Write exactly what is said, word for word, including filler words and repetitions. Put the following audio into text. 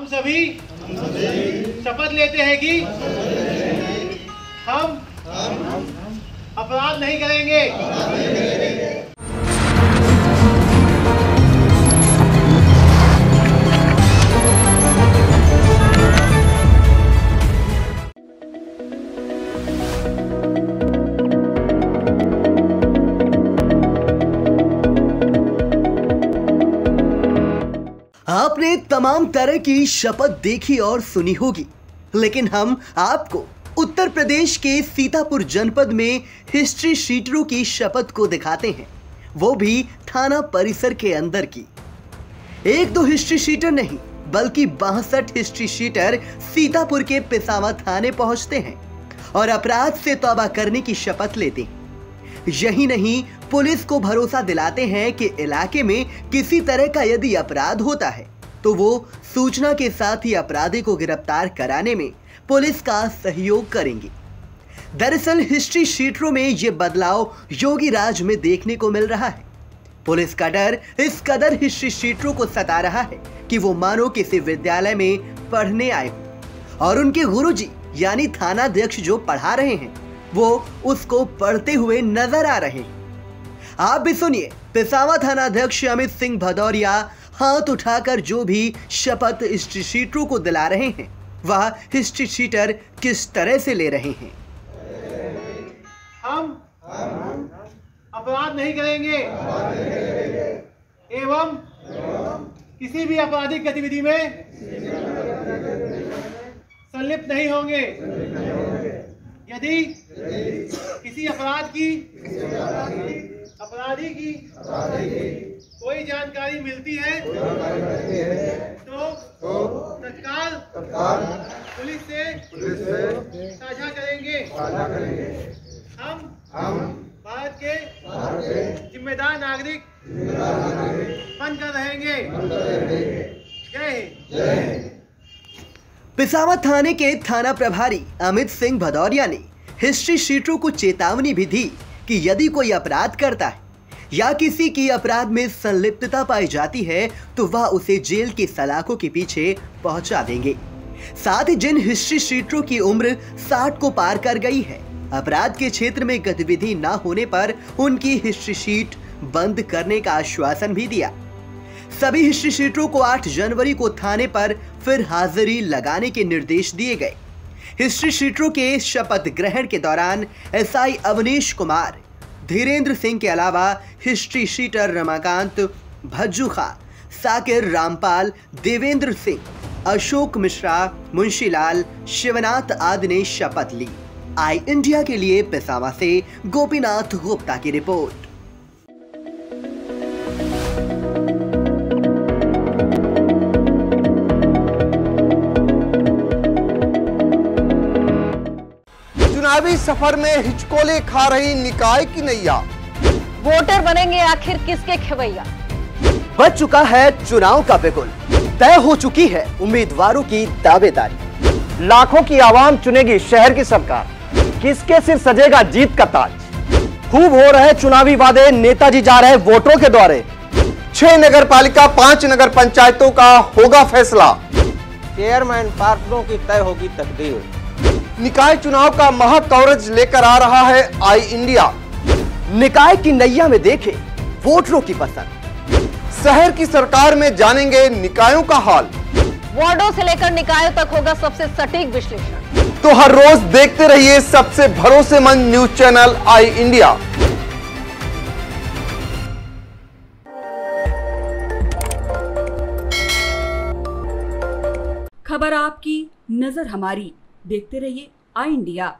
हम सभी शपथ लेते हैं कि हम अपराध नहीं करेंगे। आपने तमाम तरह की शपथ देखी और सुनी होगी, लेकिन हम आपको उत्तर प्रदेश के सीतापुर जनपद में हिस्ट्री शीटरों की शपथ को दिखाते हैं, वो भी थाना परिसर के अंदर की। एक दो हिस्ट्री शीटर नहीं बल्कि बासठ हिस्ट्री शीटर सीतापुर के पिसावा थाने पहुंचते हैं और अपराध से तौबा करने की शपथ लेते हैं। यही नहीं, पुलिस को भरोसा दिलाते हैं कि इलाके में किसी तरह का यदि अपराध होता है तो वो सूचना के साथ ही अपराधी को गिरफ्तार कराने में पुलिस का सहयोग करेंगे। दरअसल हिस्ट्री शीटरों में ये बदलाव योगी राज में देखने को मिल रहा है। पुलिस का डर इस कदर हिस्ट्री शीटरों को सता रहा है कि वो मानो किसी विद्यालय में पढ़ने आए हो और उनके गुरुजी यानी थानाध्यक्ष जो पढ़ा रहे हैं वो उसको पढ़ते हुए नजर आ रहे हैं। आप भी सुनिए पिसावा थानाध्यक्ष अमित सिंह भदौरिया हाथ उठाकर जो भी शपथ हिस्ट्री शीटरों को दिला रहे हैं वह हिस्ट्री शीटर किस तरह से ले रहे हैं। हम अपराध नहीं करेंगे एवं किसी भी आपराधिक गतिविधि में संलिप्त नहीं होंगे। यदि किसी अपराध की अपराधी की कोई जानकारी मिलती है तो तत्काल पुलिस से साझा करेंगे। हम भारत के जिम्मेदार नागरिक बनकर रहेंगे। जय हिंद। पिसावा थाने के थाना प्रभारी अमित सिंह भदौरिया ने हिस्ट्री शीटरों को चेतावनी भी दी कि यदि कोई अपराध करता है या किसी की अपराध में संलिप्तता पाई जाती है तो वह उसे जेल की सलाखों के पीछे पहुंचा देंगे। साथ ही जिन हिस्ट्री शीटरों की उम्र साठ को पार कर गई है, अपराध के क्षेत्र में गतिविधि न होने पर उनकी हिस्ट्री शीट बंद करने का आश्वासन भी दिया। सभी हिस्ट्री शीटरों को आठ जनवरी को थाने पर फिर हाजिरी लगाने के निर्देश दिए गए। हिस्ट्री शीटरों के शपथ ग्रहण के दौरान एसआई अवनीश कुमार, धीरेंद्र सिंह के अलावा हिस्ट्री शीटर रमाकांत भज्जू, साकेत रामपाल, देवेंद्र सिंह, अशोक मिश्रा, मुंशीलाल, शिवनाथ आदि ने शपथ ली। आई इंडिया के लिए पिसावा से गोपीनाथ गुप्ता की रिपोर्ट। चुनावी सफर में हिचकोले खा रही निकाय की नैया, वोटर बनेंगे आखिर किसके खेवैया। बच चुका है चुनाव का बिगुल, तय हो चुकी है उम्मीदवारों की दावेदारी। लाखों की आवाम चुनेगी शहर की सरकार, किसके सिर सजेगा जीत का ताज। खूब हो रहे चुनावी वादे, नेताजी जा रहे वोटरों के द्वारे। छह नगर पालिका पांच नगर पंचायतों का होगा फैसला, चेयरमैन पार्षदों की तय होगी तकदीर। निकाय चुनाव का महाकवरेज लेकर आ रहा है आई इंडिया। निकाय की नैया में देखे वोटरों की पसंद, शहर की सरकार में जानेंगे निकायों का हाल। वार्डों से लेकर निकायों तक होगा सबसे सटीक विश्लेषण। तो हर रोज देखते रहिए सबसे भरोसेमंद न्यूज चैनल आई इंडिया। खबर आपकी, नजर हमारी। देखते रहिए आई इंडिया।